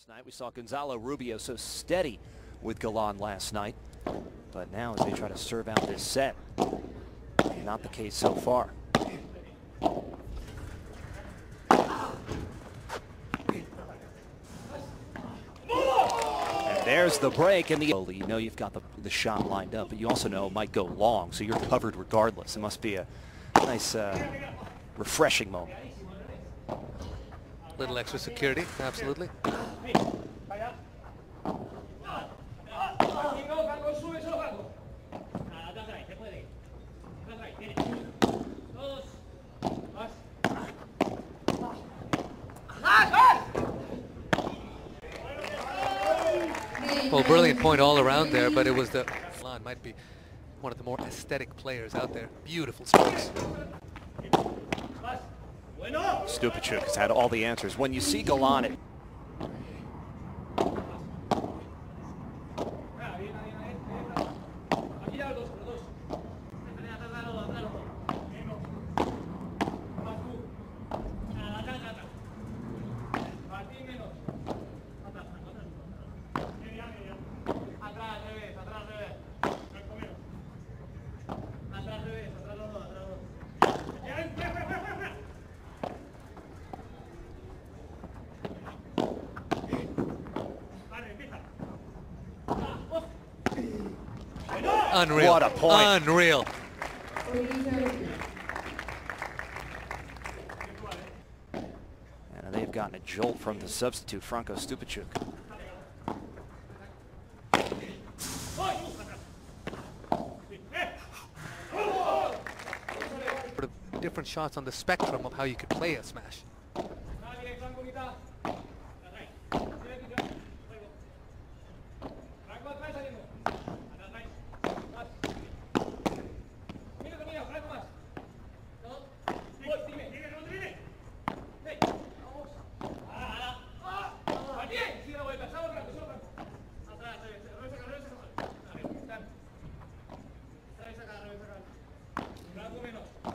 Last night we saw Gonzalo Rubio so steady with Galan last night, but now as they try to serve out this set, not the case so far. And there's the break and the you know you've got the shot lined up, but you also know it might go long, so you're covered regardless. It must be a nice, refreshing moment. Little extra security, absolutely. Well, brilliant point all around there, but it was the Galan might be one of the more aesthetic players out there. Beautiful strokes. Stupaczuk has had all the answers. When you see Galan, unreal. What a point. Unreal. And they've gotten a jolt from the substitute, Franco Stupaczuk. Different shots on the spectrum of how you could play a smash.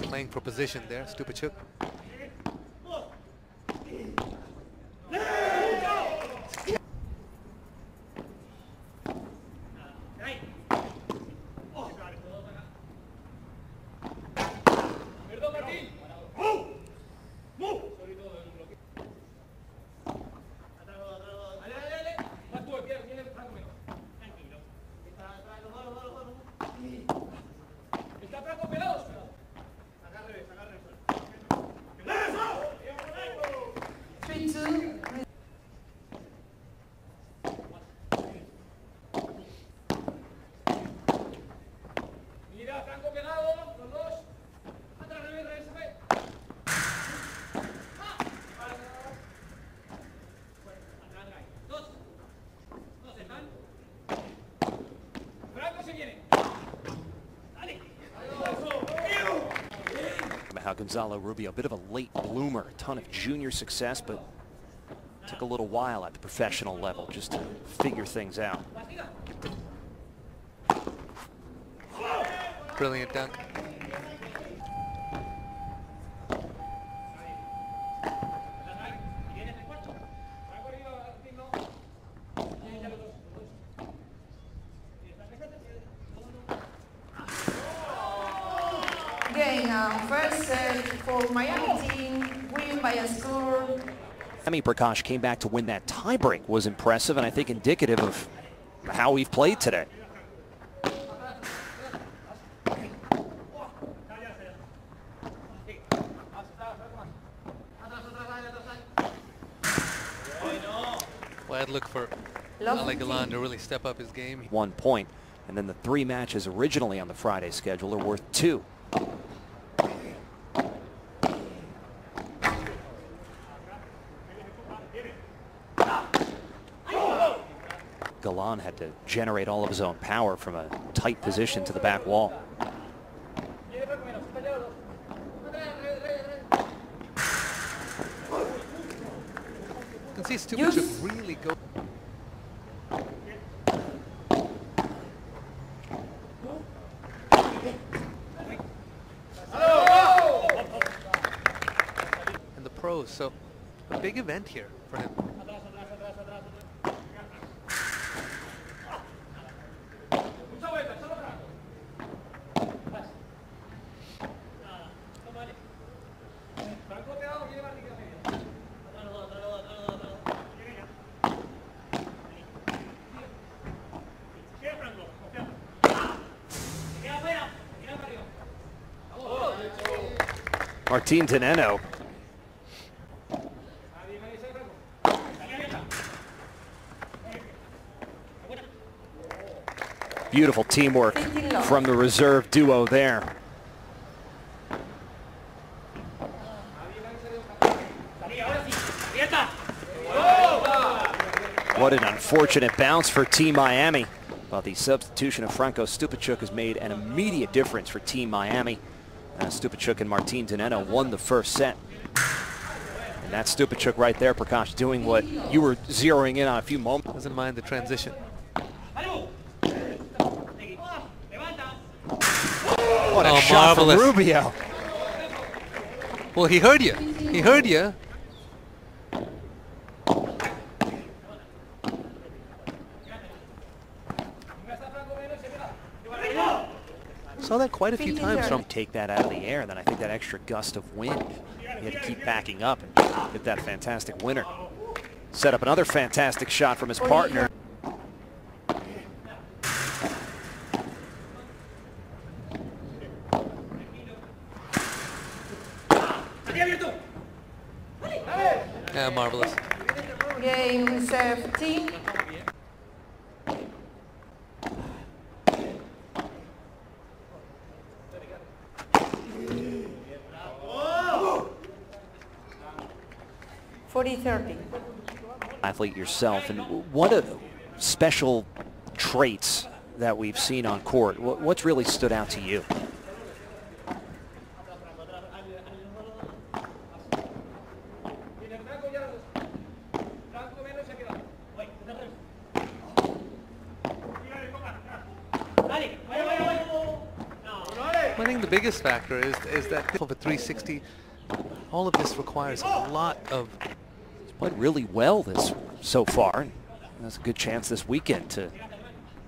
Playing for position there, Stupaczuk. How Gonzalo Rubio, a bit of a late bloomer, a ton of junior success, but took a little while at the professional level just to figure things out. Brilliant dunk. Okay, now first set for Miami team, win by a score. Prakash came back to win that tiebreak was impressive, and I think indicative of how we've played today. Well, I'd look for Ale Galan to really step up his game. 1 point, and then the three matches originally on the Friday schedule are worth two. Galan had to generate all of his own power from a tight position to the back wall. You can see Stupaczuk really go. And the pros, so a big event here for him. Martín Di Nenno. Beautiful teamwork from the reserve duo there. What an unfortunate bounce for Team Miami. Well, the substitution of Franco Stupaczuk has made an immediate difference for Team Miami. Stupaczuk and Martín Di Nenno won the first set. And that's Stupaczuk right there, Prakash, doing what you were zeroing in on a few moments. Doesn't mind the transition. What a shot from Rubio. Well, he heard you. He heard you. Saw that quite a few times. From take that out of the air, and then I think that extra gust of wind, he had to keep backing up and hit that fantastic winner. Set up another fantastic shot from his partner. Yeah, marvelous. Game serve team. Athlete yourself, and what are the special traits that we've seen on court? What's really stood out to you? I think the biggest factor is that for 360, all of this requires a lot of. Played really well this so far, and that's a good chance this weekend to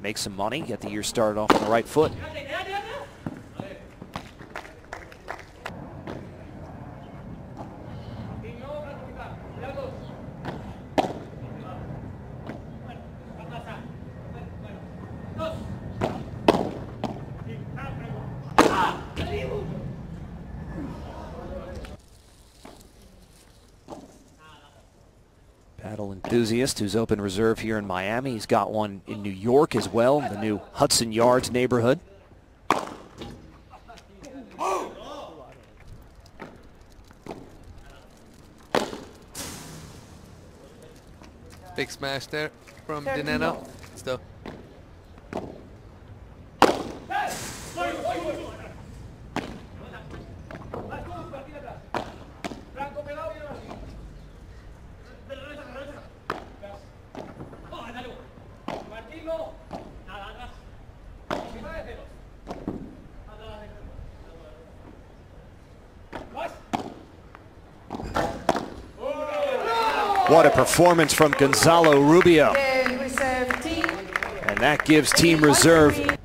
make some money, get the year started off on the right foot. Paddle enthusiast who's open reserve here in Miami. He's got one in New York as well, the new Hudson Yards neighborhood. Big smash there from Di Nenno. Still. What a performance from Gonzalo Rubio. And that gives Team Reserve.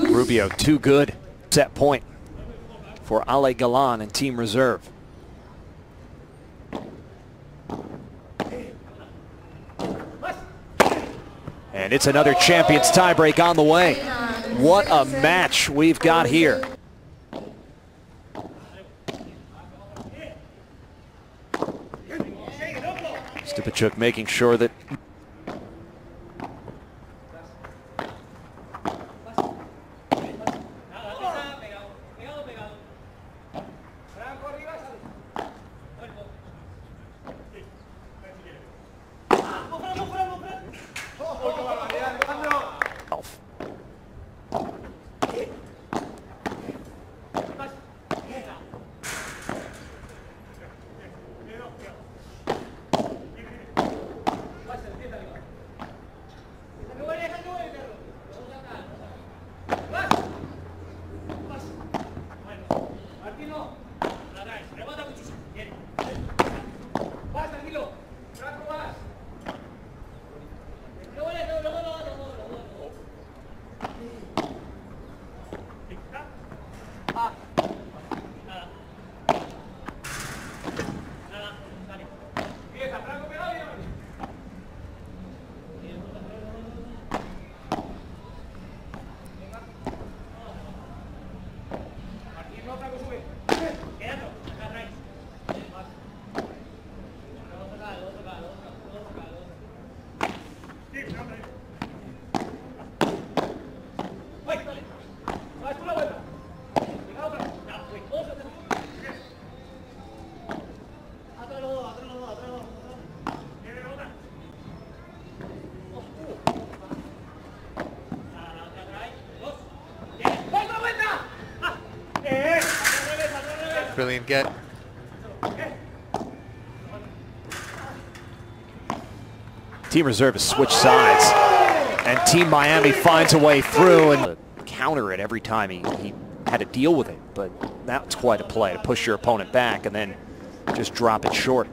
Rubio, too good. Set point for Ale Galan and Team Reserve. And it's another champions tiebreak on the way. What a match we've got here. Stupaczuk making sure that Brilliant get. Team Reserve has switched sides, and Team Miami finds a way through and counter it every time he had to deal with it. But that's quite a play to push your opponent back and then just drop it short.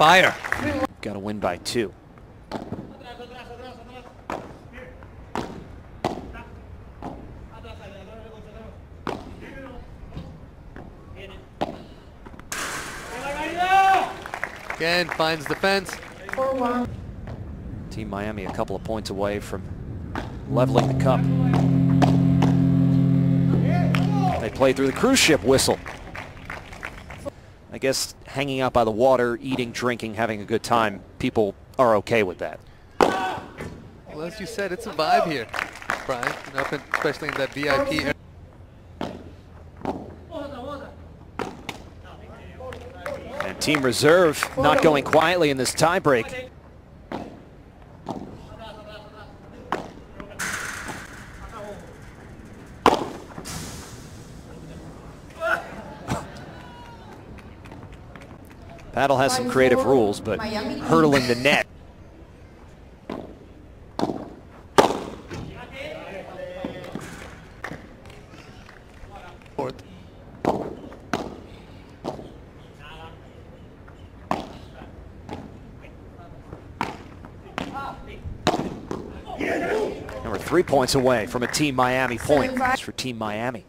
Fire. Got to win by 2. Again, finds the fence. Team Miami a couple of points away from leveling the cup. They play through the cruise ship whistle. I guess hanging out by the water, eating, drinking, having a good time, people are okay with that. Well, as you said, it's a vibe here, Brian, you know, especially in that VIP area. And Team Reserve not going quietly in this tiebreak. Paddle has some creative rules, but hurdling the net. And we're 3 points away from a Team Miami point. That's for Team Miami.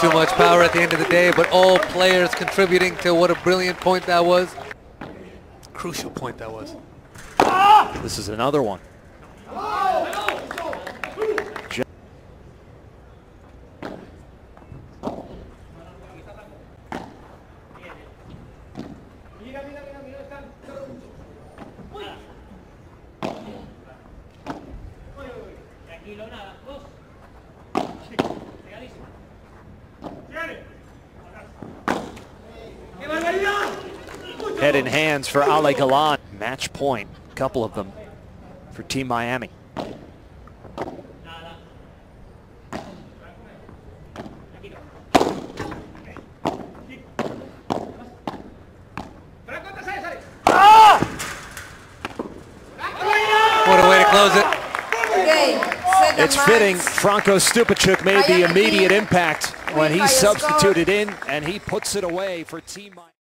Too much power at the end of the day, but all players contributing to what a brilliant point that was. Crucial point that was. This is another one. Head in hands for Ale Galan. Match point, a couple of them for Team Miami. What a way to close it. It's fitting. Franco Stupaczuk made the immediate impact when he substituted in, and he puts it away for Team Miami.